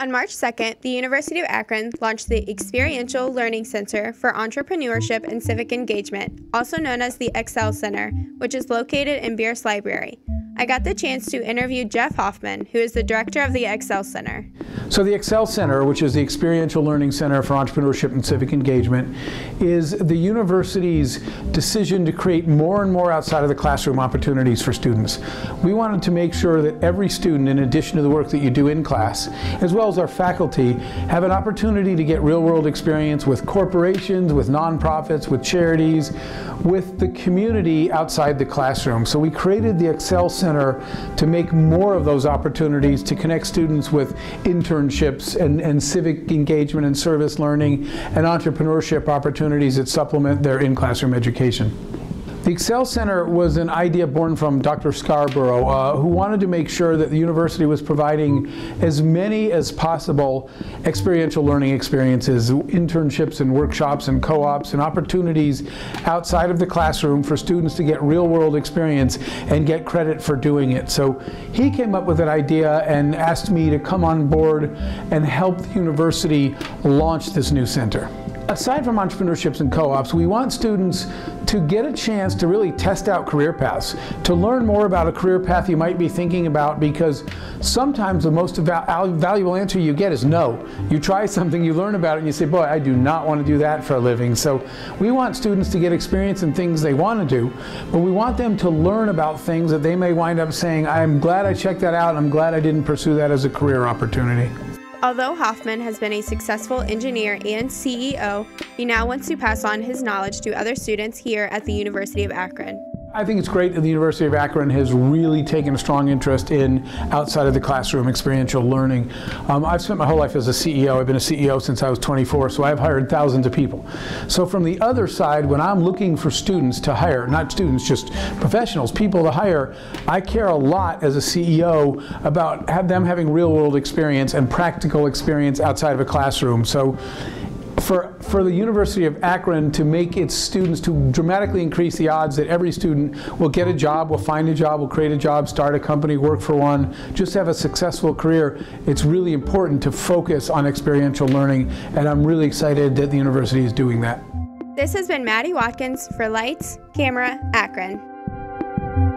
On March 2nd, the University of Akron launched the Experiential Learning Center for Entrepreneurship and Civic Engagement, also known as the EX[L] Center, which is located in Bierce Library. I got the chance to interview Jeff Hoffman, who is the director of the EX[L] Center. So the EX[L] Center, which is the Experiential Learning Center for Entrepreneurship and Civic Engagement, is the university's decision to create more and more outside of the classroom opportunities for students. We wanted to make sure that every student, in addition to the work that you do in class, as well as our faculty, have an opportunity to get real-world experience with corporations, with nonprofits, with charities, with the community outside the classroom. So we created the EX[L] Center to make more of those opportunities to connect students with internships and civic engagement and service learning and entrepreneurship opportunities that supplement their in-classroom education. The EX[L] Center was an idea born from Dr. Scarborough, who wanted to make sure that the university was providing as many as possible experiential learning experiences, internships and workshops and co-ops and opportunities outside of the classroom for students to get real-world experience and get credit for doing it. So he came up with an idea and asked me to come on board and help the university launch this new center. Aside from entrepreneurships and co-ops, we want students to get a chance to really test out career paths, to learn more about a career path you might be thinking about, because sometimes the most valuable answer you get is no. You try something, you learn about it, and you say, boy, I do not want to do that for a living. So we want students to get experience in things they want to do, but we want them to learn about things that they may wind up saying, I'm glad I checked that out, I'm glad I didn't pursue that as a career opportunity. Although Hoffman has been a successful engineer and CEO, he now wants to pass on his knowledge to other students here at the University of Akron. I think it's great that the University of Akron has really taken a strong interest in outside of the classroom experiential learning. I've spent my whole life as a CEO. I've been a CEO since I was 24, so I've hired thousands of people. So from the other side, when I'm looking for students to hire, not students, just professionals, people to hire, I care a lot as a CEO about them having real-world experience and practical experience outside of a classroom. So For the University of Akron to make its students, to dramatically increase the odds that every student will get a job, will find a job, will create a job, start a company, work for one, just have a successful career, it's really important to focus on experiential learning, and I'm really excited that the university is doing that. This has been Maddie Watkins for Lights, Camera, Akron.